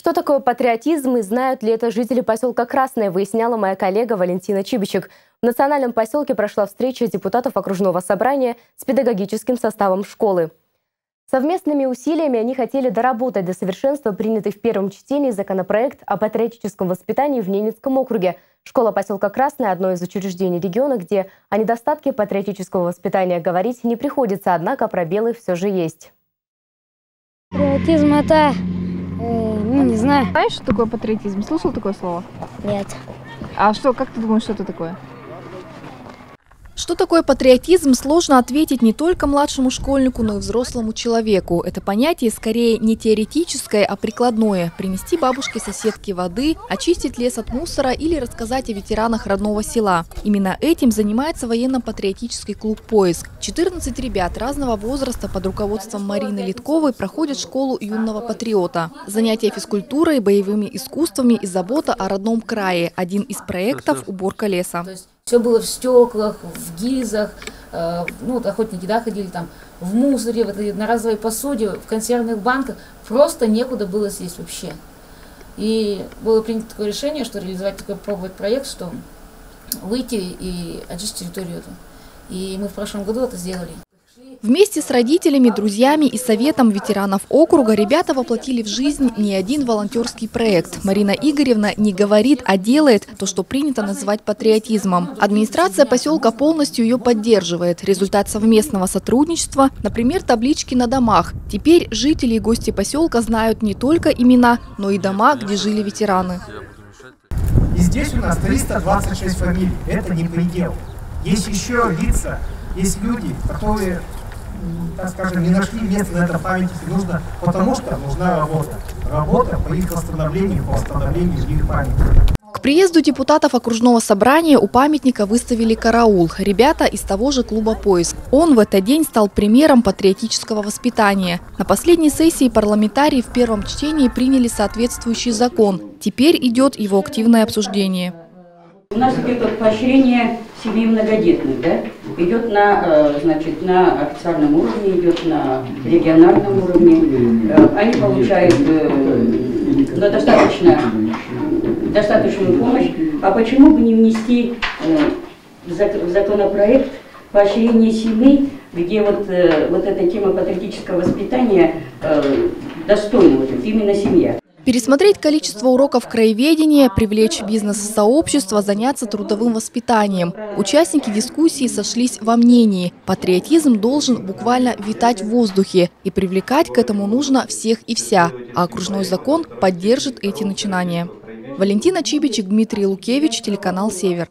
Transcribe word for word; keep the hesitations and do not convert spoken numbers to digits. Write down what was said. Что такое патриотизм и знают ли это жители поселка Красное, выясняла моя коллега Валентина Чибичек. В национальном поселке прошла встреча депутатов окружного собрания с педагогическим составом школы. Совместными усилиями они хотели доработать до совершенства принятый в первом чтении законопроект о патриотическом воспитании в Ненецком округе. Школа поселка Красное – одно из учреждений региона, где о недостатке патриотического воспитания говорить не приходится, однако пробелы все же есть. Патриотизм – это… Э, ну, не знаю. Знаешь, что такое патриотизм? Слышал такое слово? Нет. А что, как ты думаешь, что это такое? Что такое патриотизм, сложно ответить не только младшему школьнику, но и взрослому человеку. Это понятие скорее не теоретическое, а прикладное. Принести бабушке-соседке воды, очистить лес от мусора или рассказать о ветеранах родного села. Именно этим занимается военно-патриотический клуб «Поиск». четырнадцать ребят разного возраста под руководством Марины Литковой проходят школу юного патриота. Занятия физкультурой, боевыми искусствами и забота о родном крае. Один из проектов – уборка леса. Все было в стеклах, в гильзах, ну, вот охотники, да, ходили там, в мусоре, в этой одноразовой посуде, в консервных банках. Просто некуда было съесть вообще. И было принято такое решение, что реализовать такой пробовать проект, что выйти и очистить территорию эту. И мы в прошлом году это сделали. Вместе с родителями, друзьями и советом ветеранов округа ребята воплотили в жизнь не один волонтерский проект. Марина Игоревна не говорит, а делает то, что принято называть патриотизмом. Администрация поселка полностью ее поддерживает. Результат совместного сотрудничества, например, таблички на домах. Теперь жители и гости поселка знают не только имена, но и дома, где жили ветераны. И здесь у нас триста двадцать шесть фамилий. Это не предел. Есть еще лица, есть люди, которые... так скажем, не нашли места на этом памятнике, нужно, потому что нужна работа. Работа по их восстановлению, по восстановлению их памяти. К приезду депутатов окружного собрания у памятника выставили караул. Ребята из того же клуба «Поиск». Он в этот день стал примером патриотического воспитания. На последней сессии парламентарии в первом чтении приняли соответствующий закон. Теперь идет его активное обсуждение. У нас идет поощрение семей многодетных, да? Идет на, значит, на официальном уровне, идет на региональном уровне. Они получают ну, достаточно, достаточную помощь. А почему бы не внести в законопроект поощрение семей, где вот, вот эта тема патриотического воспитания достойна, вот, именно семья? Пересмотреть количество уроков краеведения, привлечь бизнес-сообщество, заняться трудовым воспитанием. Участники дискуссии сошлись во мнении. Патриотизм должен буквально витать в воздухе. И привлекать к этому нужно всех и вся. А окружной закон поддержит эти начинания. Валентина Чибичек, Дмитрий Лукевич, телеканал «Север».